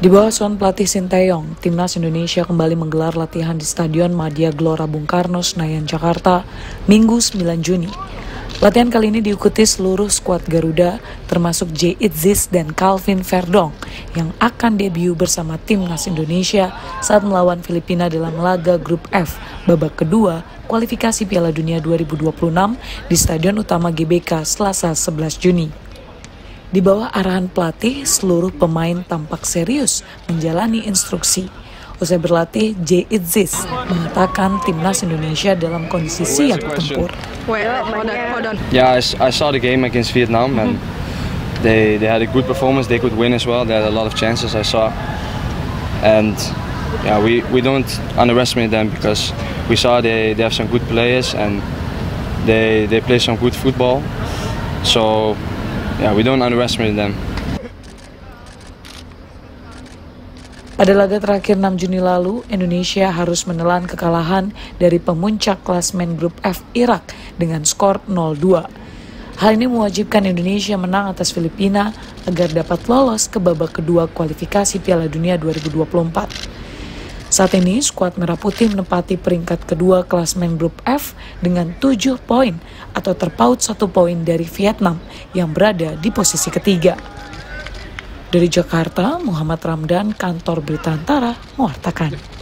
Di bawah sound pelatih Shin Tae-yong, Timnas Indonesia kembali menggelar latihan di Stadion Madia Gelora Bung Karno, Senayan, Jakarta, Minggu 9 Juni. Latihan kali ini diikuti seluruh skuad Garuda, termasuk Jay Idzes dan Calvin Verdong, yang akan debut bersama Timnas Indonesia saat melawan Filipina dalam laga Grup F, babak kedua, Kualifikasi Piala Dunia 2026 di Stadion Utama GBK, Selasa 11 Juni. Di bawah arahan pelatih, seluruh pemain tampak serius menjalani instruksi. Usai berlatih, Jay Idzes mengatakan timnas Indonesia dalam kondisi siap bertempur. Yeah, I saw the game against Vietnam and they had a good performance. They could win as well. They had a lot of chances I saw. And yeah, we don't underestimate them because we saw they have some good players and they play some good football. So yeah, we don't underestimate them. Pada laga terakhir 6 Juni lalu, Indonesia harus menelan kekalahan dari pemuncak klasemen Grup F Irak dengan skor 0-2. Hal ini mewajibkan Indonesia menang atas Filipina agar dapat lolos ke babak kedua kualifikasi Piala Dunia 2024. Saat ini, skuad Merah Putih menempati peringkat kedua klasemen Grup F dengan 7 poin atau terpaut 1 poin dari Vietnam yang berada di posisi ketiga. Dari Jakarta, Muhammad Ramdan, Kantor Berita Antara, mewartakan.